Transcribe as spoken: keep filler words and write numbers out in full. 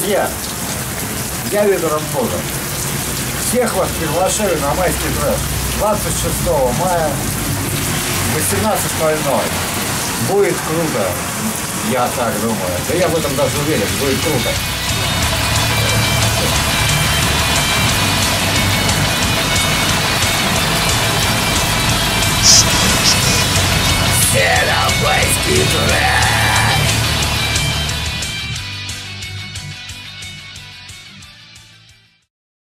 Друзья, я Ведер Антозов. Всех вас приглашаю на Майский Трэш двадцать шестого мая в восемнадцать ноль ноль. Будет круто, я так думаю. Да я в этом даже уверен, будет круто. Майский Трэш.